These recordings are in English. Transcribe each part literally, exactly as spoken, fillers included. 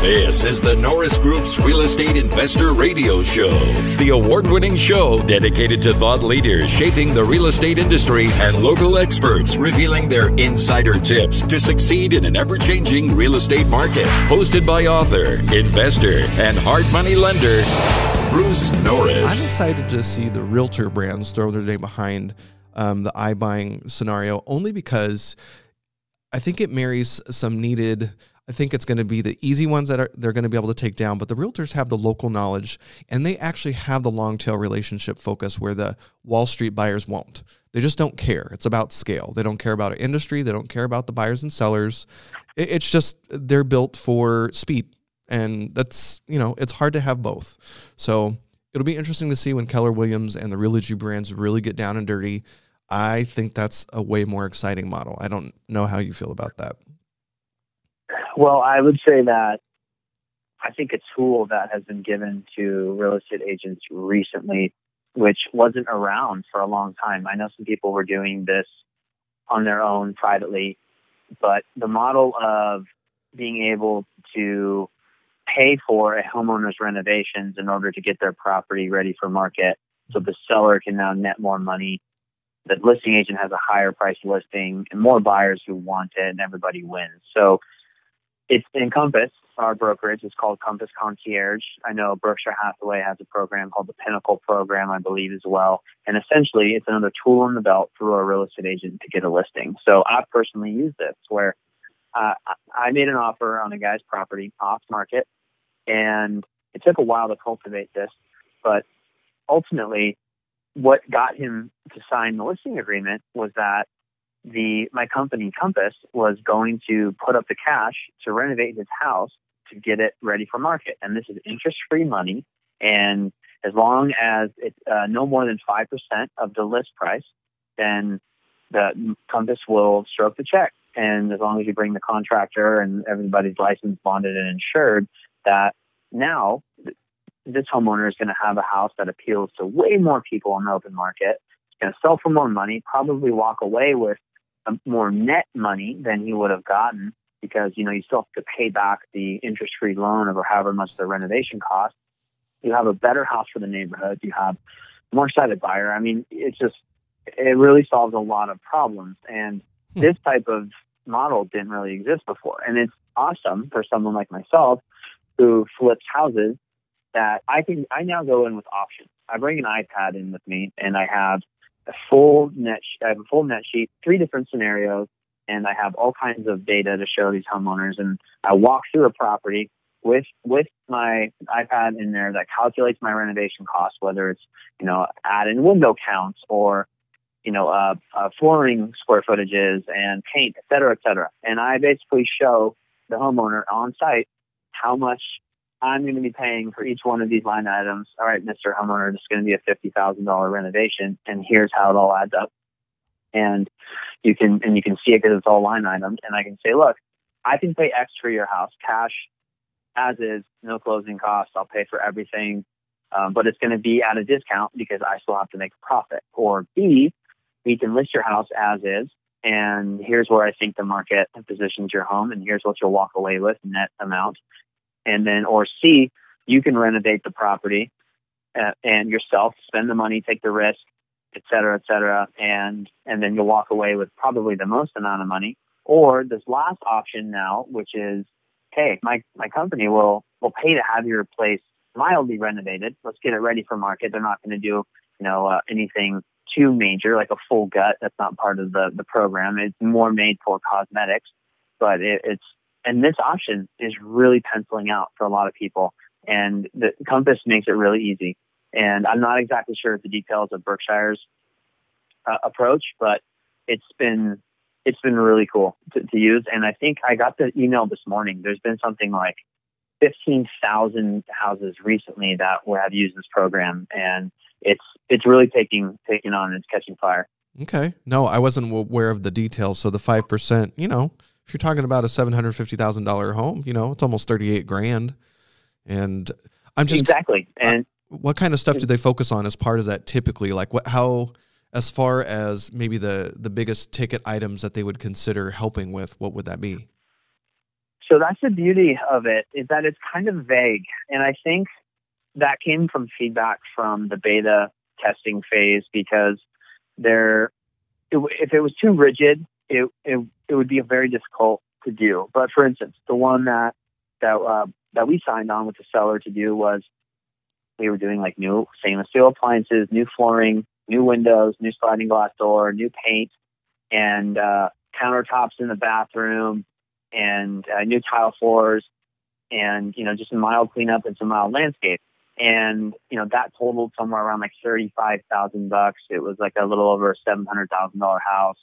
This is the Norris Group's Real Estate Investor Radio Show, the award-winning show dedicated to thought leaders shaping the real estate industry and local experts revealing their insider tips to succeed in an ever-changing real estate market. Hosted by author, investor, and hard money lender, Bruce Norris. I'm excited to see the realtor brands throw their name behind um, the iBuying scenario, only because I think it marries some needed. I think it's going to be the easy ones that are they're going to be able to take down, but the realtors have the local knowledge, and they actually have the long tail relationship focus where the Wall Street buyers won't. They just don't care. It's about scale. They don't care about industry. They don't care about the buyers and sellers. It, it's just they're built for speed. And that's, you know, it's hard to have both. So it'll be interesting to see when Keller Williams and the Realogy brands really get down and dirty. I think that's a way more exciting model. I don't know how you feel about that. Well, I would say that I think a tool that has been given to real estate agents recently, which wasn't around for a long time. I know some people were doing this on their own privately, but the model of being able to pay for a homeowner's renovations in order to get their property ready for market, so the seller can now net more money. The listing agent has a higher price listing and more buyers who want it, and everybody wins. So it's Encompass, our brokerage. It's called Compass Concierge. I know Berkshire Hathaway has a program called the Pinnacle Program, I believe, as well. And essentially, it's another tool in the belt for a real estate agent to get a listing. So I personally use this where uh, I made an offer on a guy's property off market. And it took a while to cultivate this, but ultimately what got him to sign the listing agreement was that the my company, Compass, was going to put up the cash to renovate his house to get it ready for market. And this is interest-free money. And as long as it's uh, no more than five percent of the list price, then the Compass will stroke the check. And as long as you bring the contractor and everybody's licensed, bonded, and insured, that now this homeowner is going to have a house that appeals to way more people in the open market. It's going to sell for more money, probably walk away with more net money than he would have gotten because, you know, you still have to pay back the interest-free loan over however much the renovation costs. You have a better house for the neighborhood. You have a more excited buyer. I mean, it's just, it really solves a lot of problems. And this type of model didn't really exist before. And it's awesome for someone like myself who flips houses, that I can I now go in with options. I bring an iPad in with me, and I have a full net. I have a full net sheet, three different scenarios, and I have all kinds of data to show these homeowners. And I walk through a property with with my iPad in there that calculates my renovation costs, whether it's you know add in window counts or you know uh, uh, flooring square footages and paint, et cetera, et cetera. And I basically show the homeowner on site how much I'm going to be paying for each one of these line items. All right, Mister Homeowner, this is going to be a fifty thousand dollars renovation, and here's how it all adds up. And you can and you can see it because it's all line items. And I can say, look, I can pay X for your house, cash, as is, no closing costs. I'll pay for everything, um, but it's going to be at a discount because I still have to make a profit. Or B, we can list your house as is, and here's where I think the market positions your home, and here's what you'll walk away with net amount. And then, or C, you can renovate the property uh, and yourself, spend the money, take the risk, et cetera, et cetera. And, and then you'll walk away with probably the most amount of money. Or this last option now, which is, hey, my, my company will, will pay to have your place mildly renovated. Let's get it ready for market. They're not going to do, you know, uh, anything too major, like a full gut. That's not part of the, the program. It's more made for cosmetics, but it, it's, And this option is really penciling out for a lot of people. And the Compass makes it really easy. And I'm not exactly sure of the details of Berkshire's uh, approach, but it's been it's been really cool to, to use. And I think I got the email this morning. There's been something like fifteen thousand houses recently that have used this program. And it's it's really taking, taking on. It's catching fire. Okay. No, I wasn't aware of the details. So the five percent, you know. If you're talking about a seven hundred fifty thousand dollar home, you know, it's almost thirty-eight grand. And I'm just exactly. And uh, what kind of stuff did they focus on as part of that? Typically, like what, how, as far as maybe the, the biggest ticket items that they would consider helping with, what would that be? So that's the beauty of it, is that it's kind of vague. And I think that came from feedback from the beta testing phase, because there, it, if it was too rigid, it, it it would be very difficult to do. But for instance, the one that that uh, that we signed on with the seller to do was, we were doing like new stainless steel appliances, new flooring, new windows, new sliding glass door, new paint, and uh, countertops in the bathroom, and uh, new tile floors, and, you know, just a mild cleanup and some mild landscape. And, you know, that totaled somewhere around like thirty-five thousand bucks. It was like a little over a seven hundred thousand dollars house.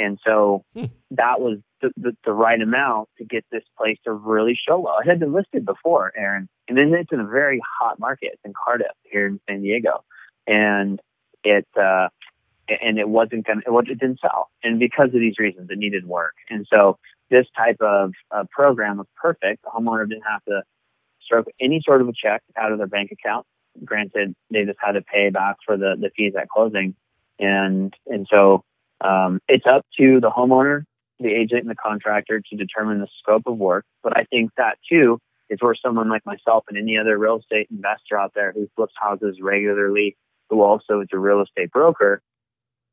And so that was the, the, the right amount to get this place to really show well. It had been listed before, Aaron. And then it's in a very hot market. It's in Cardiff here in San Diego. And it, uh, and it wasn't going to, it didn't sell. And because of these reasons, it needed work. And so this type of uh, program was perfect. The homeowner didn't have to stroke any sort of a check out of their bank account. Granted, they just had to pay back for the, the fees at closing. And, and so, um, it's up to the homeowner, the agent, and the contractor to determine the scope of work. But I think that too is where someone like myself and any other real estate investor out there who flips houses regularly, who also is a real estate broker,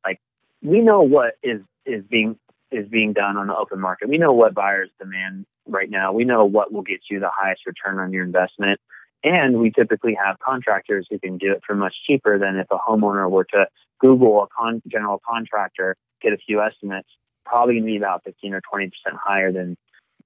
like, we know what is, is being, is being done on the open market. We know what buyers demand right now. We know what will get you the highest return on your investment. And we typically have contractors who can do it for much cheaper than if a homeowner were to Google a con- general contractor, get a few estimates, probably going to be about fifteen or twenty percent higher than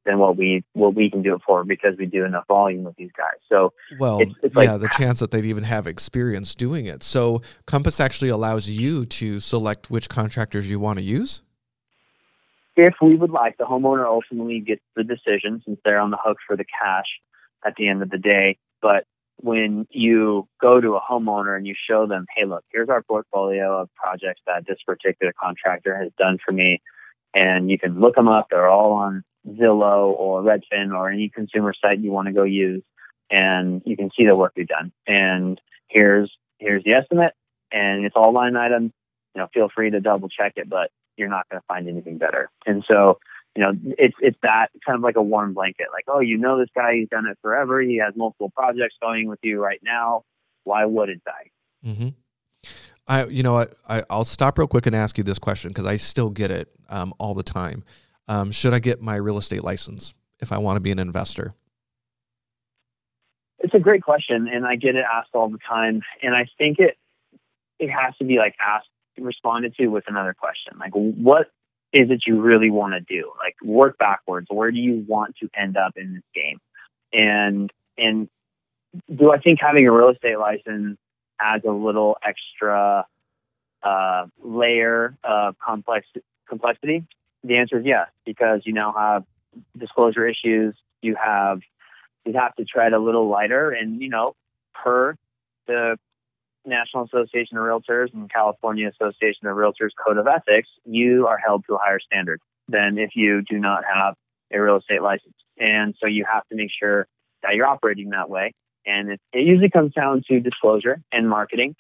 than what we what we can do it for, because we do enough volume with these guys. So well, it's, it's like, yeah, the chance that they'd even have experience doing it. So Compass actually allows you to select which contractors you want to use? If we would like. The homeowner ultimately gets the decision, since they're on the hook for the cash at the end of the day. But when you go to a homeowner and you show them, hey, look, here's our portfolio of projects that this particular contractor has done for me, and you can look them up. They're all on Zillow or Redfin or any consumer site you want to go use, and you can see the work we've done. And here's here's the estimate, and it's all line items. You know, feel free to double check it, but you're not going to find anything better. And so, you know, it's it's that kind of like a warm blanket, like, oh, you know, this guy, he's done it forever. He has multiple projects going with you right now. Why wouldn't I? Mm-hmm. I, you know, I, I, I'll stop real quick and ask you this question, because I still get it um, all the time. Um, should I get my real estate license if I want to be an investor? It's a great question, and I get it asked all the time. And I think it it has to be like asked, responded to with another question, like, what is it you really want to do? Like, work backwards. Where do you want to end up in this game? And and do I think having a real estate license adds a little extra uh, layer of complex complexity? The answer is yes, because you now have disclosure issues. You have you have to tread a little lighter, and, you know, per the National Association of Realtors and California Association of Realtors Code of Ethics, you are held to a higher standard than if you do not have a real estate license. And so you have to make sure that you're operating that way. And it, it usually comes down to disclosure and marketing.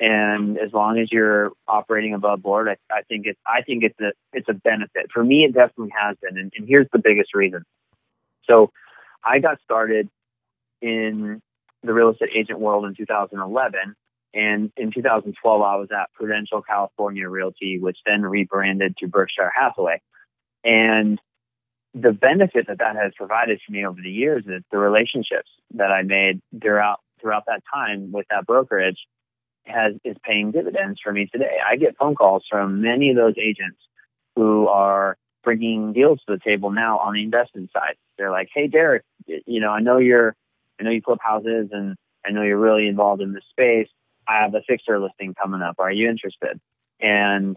And as long as you're operating above board, I, I think it's I think it's a it's a benefit. For me, it definitely has been. And, and here's the biggest reason. So I got started in the real estate agent world in two thousand eleven. And in two thousand twelve, I was at Prudential California Realty, which then rebranded to Berkshire Hathaway. And the benefit that that has provided for me over the years is the relationships that I made throughout throughout that time with that brokerage has is paying dividends for me today. I get phone calls from many of those agents who are bringing deals to the table now on the investment side. They're like, "Hey, Derek, you know, I know you're, I know you flip houses, and I know you're really involved in this space. I have a fixer listing coming up. Are you interested?" And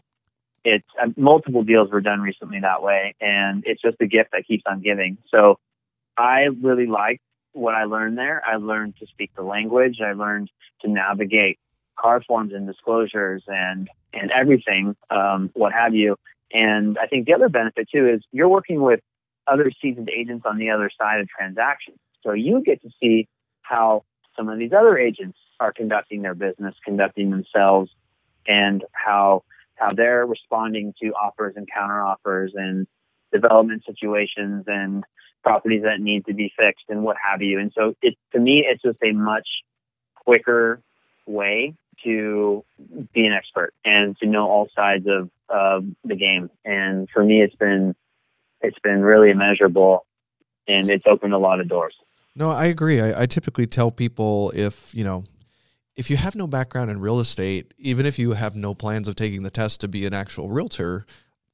it's uh, multiple deals were done recently that way. And it's just a gift that keeps on giving. So I really liked what I learned there. I learned to speak the language. I learned to navigate car forms and disclosures and, and everything, um, what have you. And I think the other benefit too is you're working with other seasoned agents on the other side of transactions. So you get to see how some of these other agents are conducting their business, conducting themselves, and how how they're responding to offers and counteroffers and development situations and properties that need to be fixed and what have you. And so it, to me, it's just a much quicker way to be an expert and to know all sides of uh, the game. And for me, it's been, it's been really immeasurable, and it's opened a lot of doors. No, I agree. I, I typically tell people, if, you know, if you have no background in real estate, even if you have no plans of taking the test to be an actual realtor,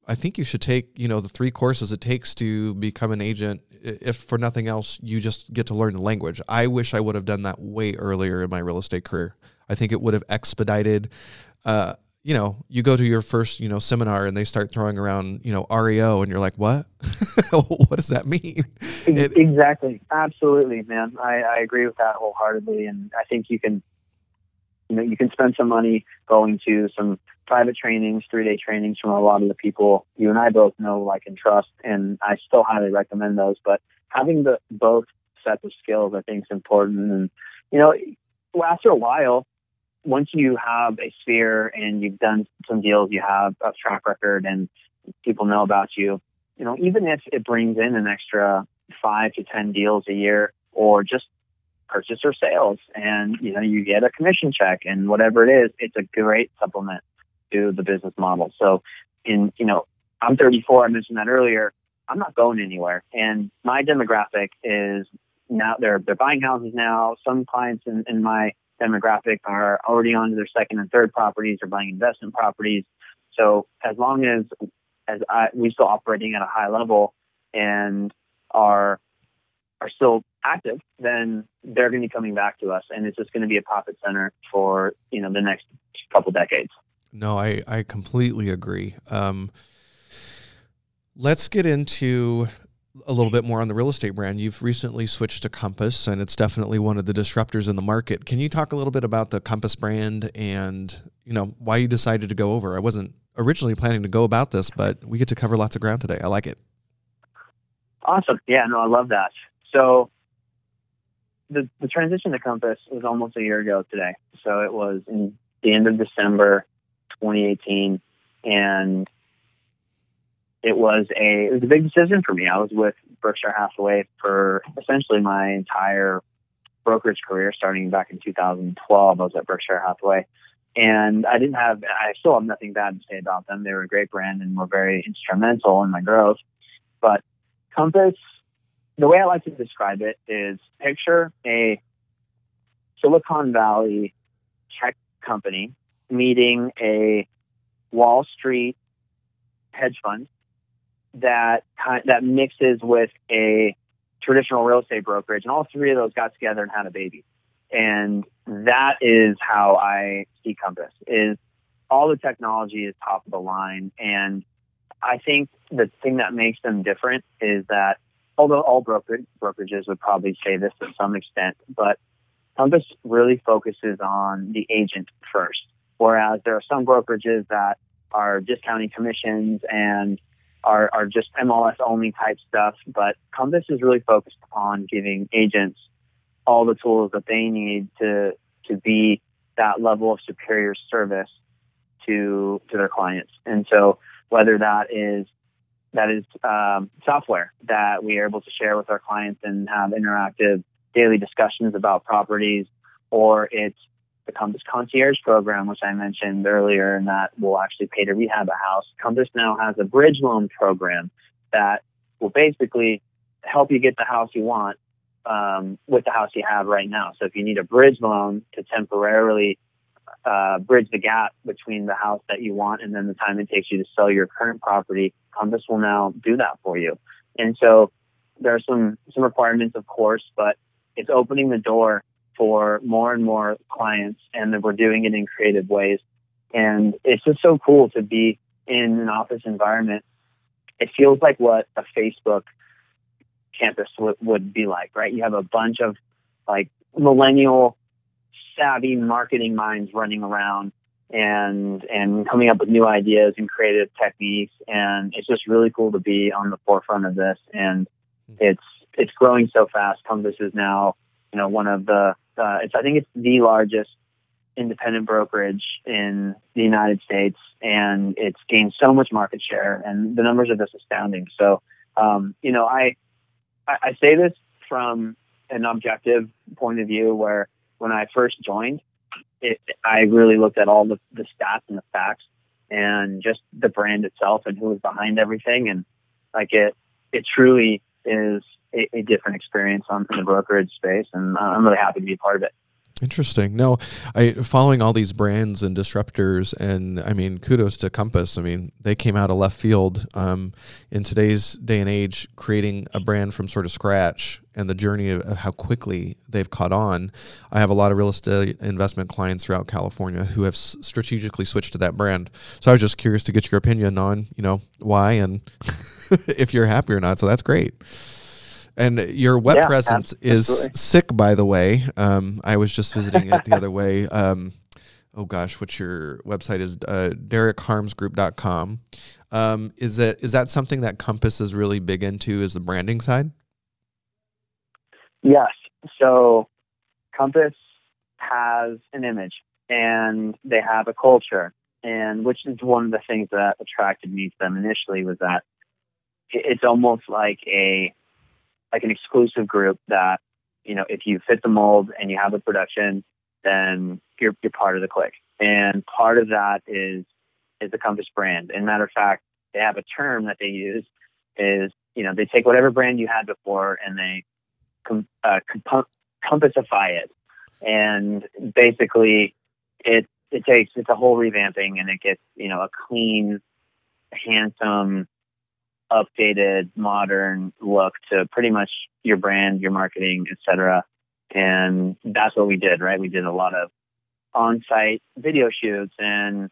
I think you should take, you know, the three courses it takes to become an agent. If for nothing else, you just get to learn the language. I wish I would have done that way earlier in my real estate career. I think it would have expedited, uh, you know, you go to your first, you know, seminar and they start throwing around, you know, R E O, and you're like, what? What does that mean? It, exactly. Absolutely, man. I, I agree with that wholeheartedly. And I think you can, you know, you can spend some money going to some private trainings, three-day trainings from a lot of the people you and I both know, like, and trust, and I still highly recommend those. But having the both sets of skills, I think, is important. And, you know, after a while, once you have a sphere and you've done some deals, you have a track record and people know about you, you know, even if it brings in an extra five to ten deals a year, or just purchase or sales, and, you know, you get a commission check and whatever it is, it's a great supplement to the business model. So, in, you know, I'm thirty-four. I mentioned that earlier. I'm not going anywhere, and my demographic is now they're they're buying houses now. Some clients in, in my demographic are already on to their second and third properties, or buying investment properties. So as long as as I we're still operating at a high level and are are still active, then they're going to be coming back to us, and it's just going to be a profit center for, you know, the next couple decades. No, I, I completely agree. Um, let's get into a little bit more on the real estate brand. You've recently switched to Compass, and it's definitely one of the disruptors in the market. Can you talk a little bit about the Compass brand and, you know, why you decided to go over? I wasn't originally planning to go about this, but we get to cover lots of ground today. I like it. Awesome. Yeah, no, I love that. So the, the transition to Compass was almost a year ago today. So it was in the end of December twenty eighteen, and it was a it was a big decision for me. I was with Berkshire Hathaway for essentially my entire brokerage career, starting back in two thousand twelve. I was at Berkshire Hathaway, and I didn't have I still have nothing bad to say about them. They were a great brand and were very instrumental in my growth. But Compass, the way I like to describe it is, picture a Silicon Valley tech company meeting a Wall Street hedge fund that that mixes with a traditional real estate brokerage, and all three of those got together and had a baby. And that is how I see Compass. Is all the technology is top of the line, and I think the thing that makes them different is that, although all brokerage brokerages would probably say this to some extent, but Compass really focuses on the agent first. Whereas there are some brokerages that are discounting commissions and are, are just M L S only type stuff. But Compass is really focused on giving agents all the tools that they need to, to be that level of superior service to, to their clients. And so whether that is, that is um, software that we are able to share with our clients and have interactive daily discussions about properties, or it's the Compass Concierge program, which I mentioned earlier, and that will actually pay to rehab a house. Compass now has a bridge loan program that will basically help you get the house you want um, with the house you have right now. So if you need a bridge loan to temporarily uh, bridge the gap between the house that you want and then the time it takes you to sell your current property, Compass will now do that for you. And so there are some, some requirements, of course, but it's opening the door for more and more clients, and that we're doing it in creative ways. And it's just so cool to be in an office environment. It feels like what a Facebook campus w- would be like, right? You have a bunch of like millennial savvy marketing minds running around and, and coming up with new ideas and creative techniques. And it's just really cool to be on the forefront of this. And it's, it's growing so fast. Compass is now, you know, one of the, Uh, it's, I think it's the largest independent brokerage in the United States, and it's gained so much market share, and the numbers are just astounding. So, um, you know, I, I, I say this from an objective point of view, where when I first joined, it, I really looked at all the, the stats and the facts and just the brand itself and who was behind everything. And like it, it truly is a, a different experience on in the brokerage space. And I'm really happy to be a part of it. Interesting. No, I following all these brands and disruptors, and I mean, kudos to Compass. I mean, they came out of left field um, in today's day and age, creating a brand from sort of scratch, and the journey of, of how quickly they've caught on. I have a lot of real estate investment clients throughout California who have s strategically switched to that brand. So I was just curious to get your opinion on, you know, why and if you're happy or not. So that's great. And your web yeah, presence absolutely. is sick, by the way. Um, I was just visiting it the other way. Um, oh gosh, what's your website is uh, Derek Harms Group dot com. Um, is that is that something that Compass is really big into? Is the branding side? Yes. So Compass has an image, and they have a culture, and which is one of the things that attracted me to them initially, was that it's almost like a like an exclusive group that, you know, if you fit the mold and you have the production, then you're, you're part of the clique. And part of that is, is the Compass brand. And matter of fact, they have a term that they use is, you know, they take whatever brand you had before and they com uh, comp compassify it. And basically it, it takes, it's a whole revamping, and it gets, you know, a clean, handsome, updated, modern look to pretty much your brand, your marketing, et cetera. And that's what we did, right? We did a lot of on-site video shoots and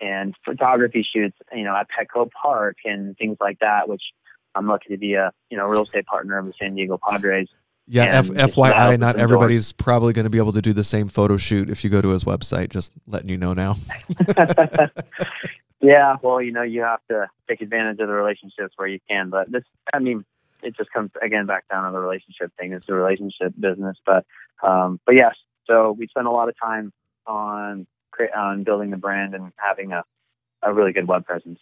and photography shoots, you know, at Petco Park and things like that. Which I'm lucky to be a you know real estate partner of the San Diego Padres. Yeah, F Y I, not everybody's probably going to be able to do the same photo shoot if you go to his website. Just letting you know now. Yeah, well, you know, you have to take advantage of the relationships where you can. But this, I mean, it just comes again back down to the relationship thing. It's the relationship business. But, um, but yes, so we spend a lot of time on on building the brand and having a a really good web presence.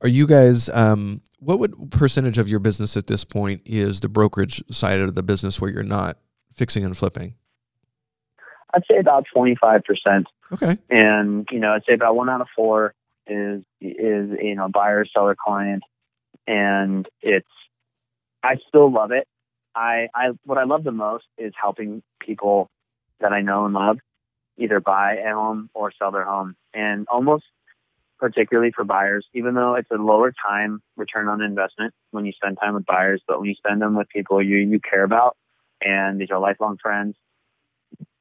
Are you guys? Um, what would percentage of your business at this point is the brokerage side of the business where you're not fixing and flipping? I'd say about twenty-five percent. Okay, and you know, I'd say about one out of four. Is is you know buyer seller client, and it's I still love it. I I what I love the most is helping people that I know and love either buy a home or sell their home, and almost particularly for buyers, even though it's a lower time return on investment when you spend time with buyers, but when you spend them with people you you care about, and these are lifelong friends,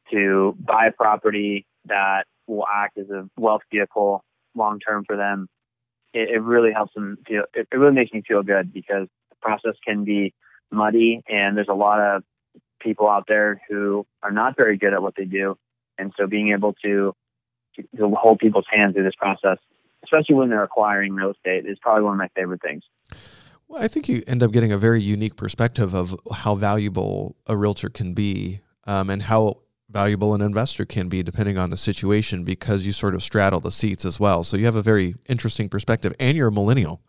to buy a property that will act as a wealth vehicle long term for them, it, it really helps them feel. It, it really makes me feel good, because the process can be muddy, and there's a lot of people out there who are not very good at what they do. And so, being able to to hold people's hands through this process, especially when they're acquiring real estate, is probably one of my favorite things. Well, I think you end up getting a very unique perspective of how valuable a realtor can be, um, and how valuable an investor can be, depending on the situation, because you sort of straddle the seats as well. So you have a very interesting perspective, and you're a millennial.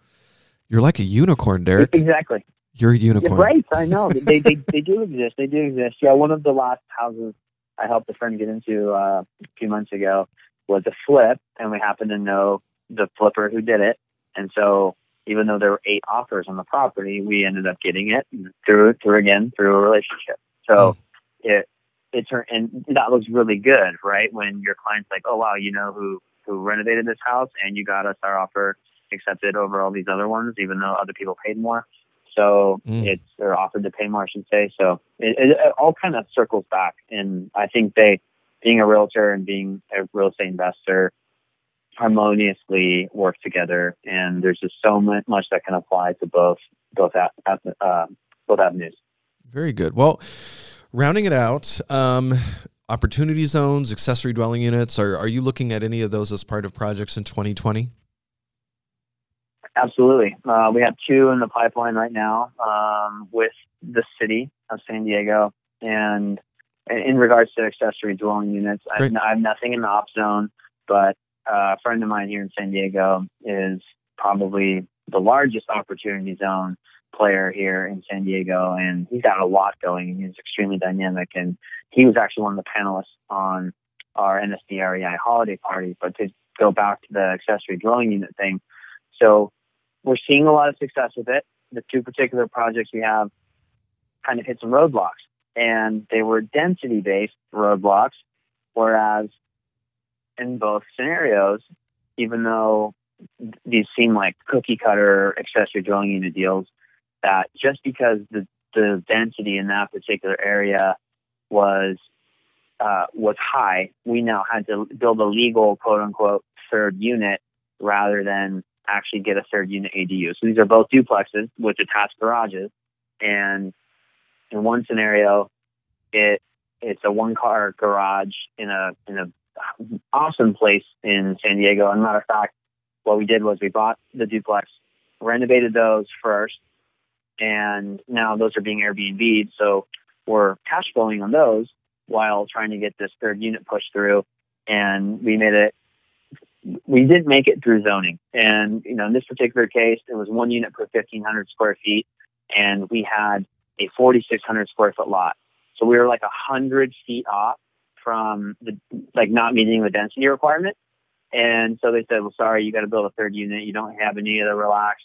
You're like a unicorn, Derek. Exactly. You're a unicorn. Yeah, right. I know. they, they, they do exist. They do exist. Yeah. One of the last houses I helped a friend get into uh, a few months ago was a flip, and we happened to know the flipper who did it. And so even though there were eight offers on the property, we ended up getting it through, through again, through a relationship. So mm. it, It's her, and that looks really good, right? When your client's like, "Oh wow, you know who who renovated this house, and you got us our offer accepted over all these other ones, even though other people paid more." So mm. it's they're offered to pay more, I should say. So it, it, it all kind of circles back, and I think they, being a realtor and being a real estate investor, harmoniously work together. And there's just so much that can apply to both both at, uh, both avenues. Very good. Well, rounding it out, um, opportunity zones, accessory dwelling units, are, are you looking at any of those as part of projects in twenty twenty? Absolutely. Uh, we have two in the pipeline right now um, with the city of San Diego. And in regards to accessory dwelling units, I have, I have nothing in the op zone, but a friend of mine here in San Diego is probably the largest opportunity zone player here in San Diego, and he's got a lot going, and he's extremely dynamic. And he was actually one of the panelists on our N S D R E I holiday party. But to go back to the accessory dwelling unit thing, so we're seeing a lot of success with it. The two particular projects we have kind of hit some roadblocks, and they were density-based roadblocks, whereas in both scenarios, even though these seem like cookie-cutter accessory dwelling unit deals, that just because the, the density in that particular area was uh, was high, we now had to build a legal, quote-unquote, third unit rather than actually get a third unit A D U. So these are both duplexes with attached garages, and in one scenario, it it's a one-car garage in a in a awesome place in San Diego. And matter of fact, what we did was we bought the duplex, renovated those first, and now those are being Airbnb'd. So we're cash flowing on those while trying to get this third unit pushed through. And we made it. We didn't make it through zoning. And you know, in this particular case, it was one unit per fifteen hundred square feet, and we had a forty-six hundred square foot lot. So we were like a hundred feet off from the, like not meeting the density requirement. And so they said, well, sorry, you got to build a third unit. You don't have any of the relaxed,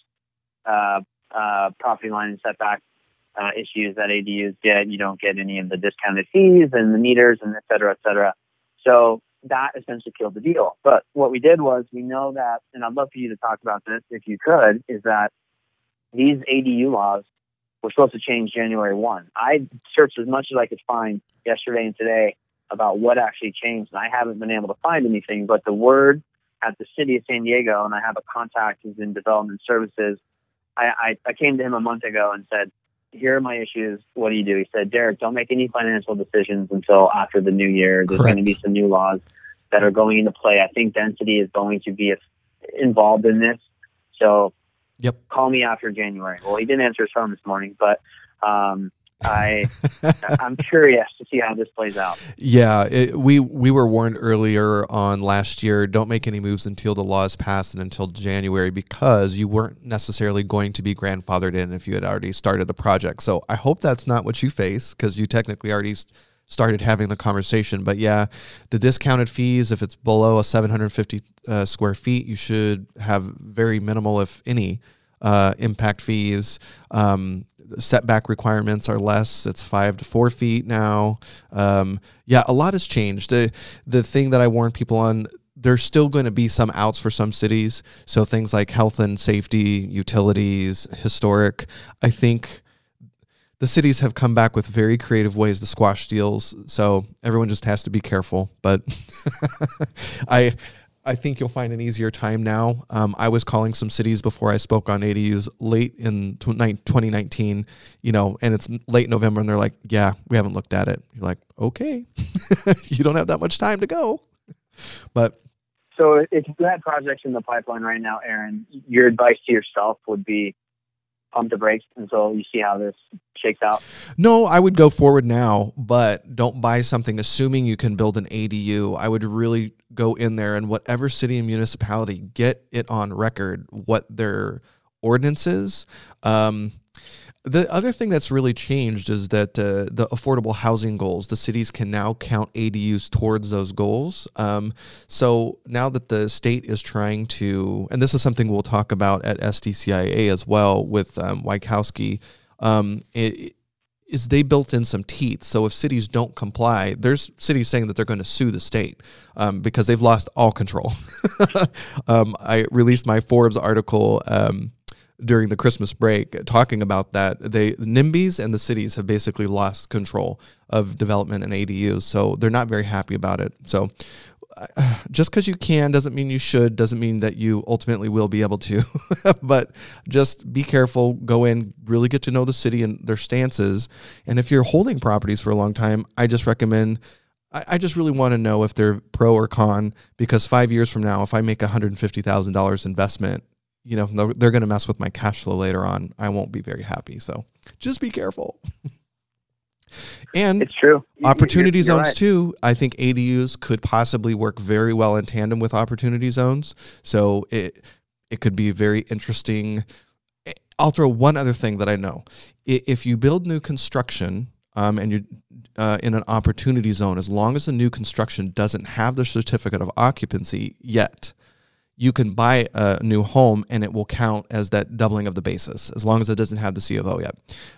uh, uh, property line and setback, uh, issues that A D Us get. You don't get any of the discounted fees and the meters and et cetera, et cetera. So that essentially killed the deal. But what we did was we know that, and I'd love for you to talk about this if you could, is that these A D U laws we're supposed to change January first. I searched as much as I could find yesterday and today about what actually changed, and I haven't been able to find anything. But the word at the city of San Diego, and I have a contact who's in development services, I, I, I came to him a month ago and said, here are my issues. What do you do? He said, Derek, don't make any financial decisions until after the new year. There's Correct. Going to be some new laws that are going into play. I think density is going to be involved in this. So Yep. Call me after January. Well, he didn't answer his phone this morning, but um, I, I'm curious to see how this plays out. Yeah, it, we, we were warned earlier on last year, don't make any moves until the law is passed and until January, because you weren't necessarily going to be grandfathered in if you had already started the project. So I hope that's not what you face, because you technically already st- started having the conversation. But yeah, the discounted fees, if it's below a seven hundred fifty uh, square feet, you should have very minimal, if any, uh, impact fees. Um, setback requirements are less. It's five to four feet now. Um, yeah, a lot has changed. The, the thing that I warn people on, there's still going to be some outs for some cities. So things like health and safety, utilities, historic, I think the cities have come back with very creative ways to squash deals, so everyone just has to be careful. But I I think you'll find an easier time now. Um, I was calling some cities before I spoke on A D Us late in twenty nineteen, you know, and it's late November, and they're like, yeah, we haven't looked at it. You're like, okay, you don't have that much time to go. But so if you had projects in the pipeline right now, Aaron, your advice to yourself would be, pump the brakes until you see how this shakes out? No, I would go forward now, but don't buy something assuming you can build an A D U. I would really go in there and whatever city and municipality, get it on record what their ordinance is. Um, the other thing that's really changed is that uh, the affordable housing goals, the cities can now count A D Us towards those goals. Um, so now that the state is trying to, and this is something we'll talk about at S D C I A as well with um, Wieckowski, um, it, is they built in some teeth. So if cities don't comply, there's cities saying that they're going to sue the state um, because they've lost all control. um, I released my Forbes article um during the Christmas break talking about that. They, the NIMBYs and the cities have basically lost control of development and A D Us. So they're not very happy about it. So uh, just because you can doesn't mean you should, doesn't mean that you ultimately will be able to, but just be careful, go in, really get to know the city and their stances. And if you're holding properties for a long time, I just recommend, I, I just really want to know if they're pro or con, because five years from now, if I make one hundred fifty thousand dollars investment, you know, they're going to mess with my cash flow later on. I won't be very happy. So just be careful. And it's true. Opportunity you're, you're zones right. too. I think A D Us could possibly work very well in tandem with opportunity zones. So it, it could be very interesting. I'll throw one other thing that I know. If you build new construction um, and you're uh, in an opportunity zone, as long as the new construction doesn't have the certificate of occupancy yet, you can buy a new home and it will count as that doubling of the basis, as long as it doesn't have the C of O yet.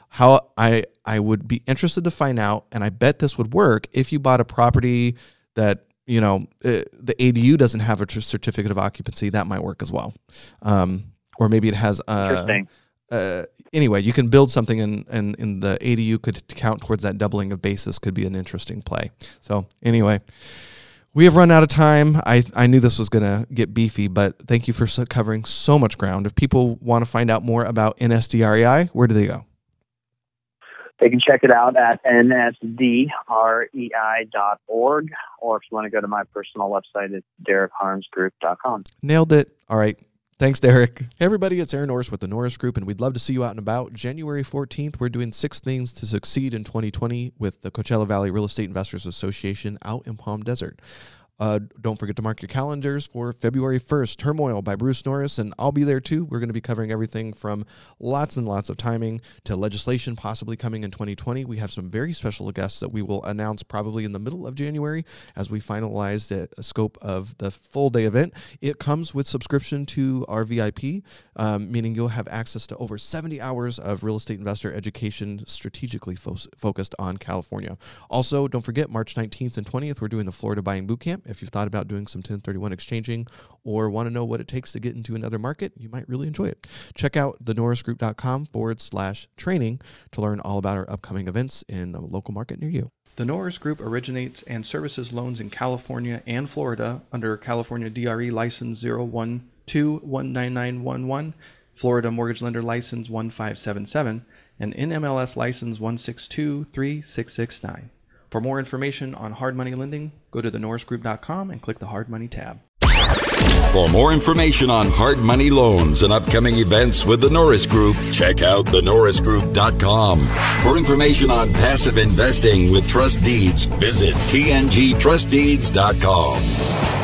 How I, I would be interested to find out, and I bet this would work, if you bought a property that, you know, uh, the A D U doesn't have a certificate of occupancy, that might work as well. Um, or maybe it has... Uh, Interesting. Uh, anyway, you can build something and in, in, in the A D U could count towards that doubling of basis. Could be an interesting play. So anyway... We have run out of time. I, I knew this was going to get beefy, but thank you for so covering so much ground. If people want to find out more about N S D R E I, where do they go? They can check it out at N S D R E I dot org, or if you want to go to my personal website, it's Derek Harms Group dot com. Nailed it. All right. Thanks, Derek. Hey, everybody, it's Aaron Norris with the Norris Group, and we'd love to see you out and about. January fourteenth, we're doing six things to succeed in twenty twenty with the Coachella Valley Real Estate Investors Association out in Palm Desert. Uh, don't forget to mark your calendars for February first, Turmoil by Bruce Norris, and I'll be there too. We're going to be covering everything from lots and lots of timing to legislation possibly coming in twenty twenty. We have some very special guests that we will announce probably in the middle of January as we finalize the scope of the full day event. It comes with subscription to our V I P, um, meaning you'll have access to over seventy hours of real estate investor education strategically fo- focused on California. Also, don't forget March nineteenth and twentieth, we're doing the Florida Buying Bootcamp. If you've thought about doing some ten thirty-one exchanging or want to know what it takes to get into another market, you might really enjoy it. Check out thenorrisgroup.com forward slash training to learn all about our upcoming events in a local market near you. The Norris Group originates and services loans in California and Florida under California D R E license zero one two one nine nine one one, Florida mortgage lender license one five seven seven, and N M L S license one six two three six six nine. For more information on hard money lending, go to the norris group dot com and click the hard money tab. For more information on hard money loans and upcoming events with the Norris Group, check out the norris group dot com. For information on passive investing with trust deeds, visit T N G trust deeds dot com.